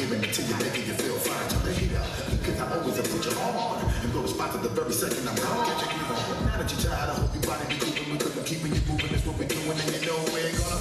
Hearing it to you, baby, you feel fine. Turn the heat up, because I always have put your arm on and blow the spot to the very second I'm gone. Now that you're tired, I hope your body be moving. We couldn't keep you moving, that's what we're doing, and you know we're gonna.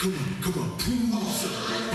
Come on, prove something.